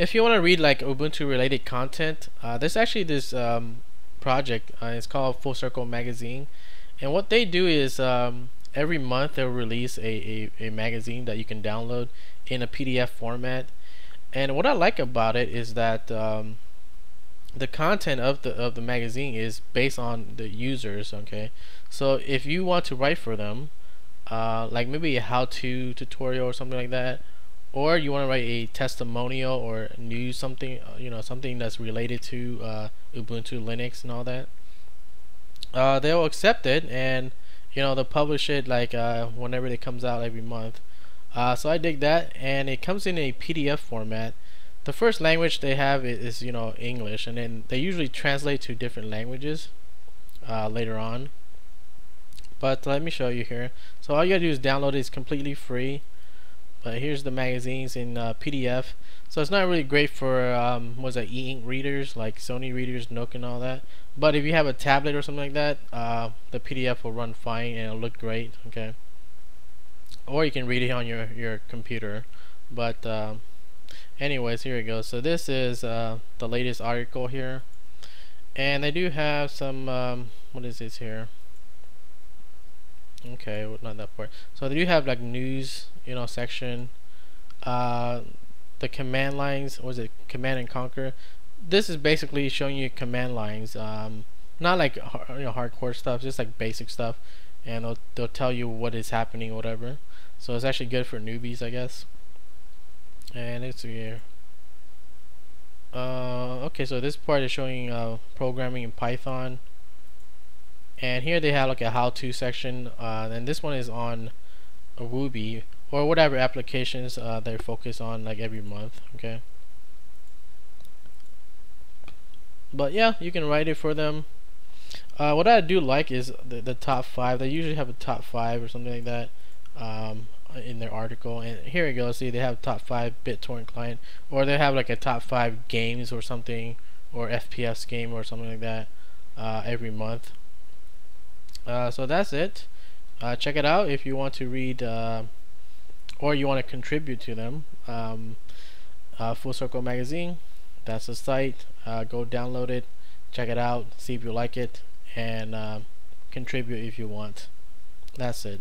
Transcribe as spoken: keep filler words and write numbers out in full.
If you want to read like Ubuntu related content, uh, there's actually this um, project, uh, it's called Full Circle Magazine, and what they do is um, every month they'll release a, a, a magazine that you can download in a P D F format. And what I like about it is that um, the content of the of the magazine is based on the users. Okay, so if you want to write for them, uh, like maybe a how-to tutorial or something like that, or you want to write a testimonial or news, something, you know, something that's related to uh, Ubuntu, Linux, and all that, uh, they'll accept it, and you know, they'll publish it like uh, whenever it comes out every month. Uh, so I dig that, and it comes in a P D F format. The first language they have is, is you know, English, and then they usually translate to different languages uh, later on. But let me show you here. So all you gotta do is download it. It's completely free. But here's the magazines in uh, P D F. So it's not really great for um, what's that, e-ink readers like Sony readers, Nook, and all that. But if you have a tablet or something like that, uh, the P D F will run fine and it'll look great. Okay. Or you can read it on your your computer. But um, anyways, here it goes. So this is uh, the latest article here, and they do have some um, what is this here? Okay, well, not that part. So they do have like news, you know, section, uh, the command lines, or is it command and conquer? This is basically showing you command lines, um, not like, you know, hardcore stuff, just like basic stuff, and they'll they'll tell you what is happening, whatever. So it's actually good for newbies, I guess. And it's here. Uh, okay, so this part is showing uh, programming in Python. And here they have like a how-to section, uh, and this one is on Wubi or whatever applications uh, they focus on like every month. Okay, but yeah, you can write it for them. Uh, what I do like is the, the top five. They usually have a top five or something like that um, in their article. And here you go. See, they have top five BitTorrent client, or they have like a top five games or something, or F P S game or something like that uh, every month. Uh, so that's it. Uh, check it out if you want to read uh, or you want to contribute to them. Um, uh, Full Circle Magazine, that's the site. Uh, go download it, check it out, see if you like it, and uh, contribute if you want. That's it.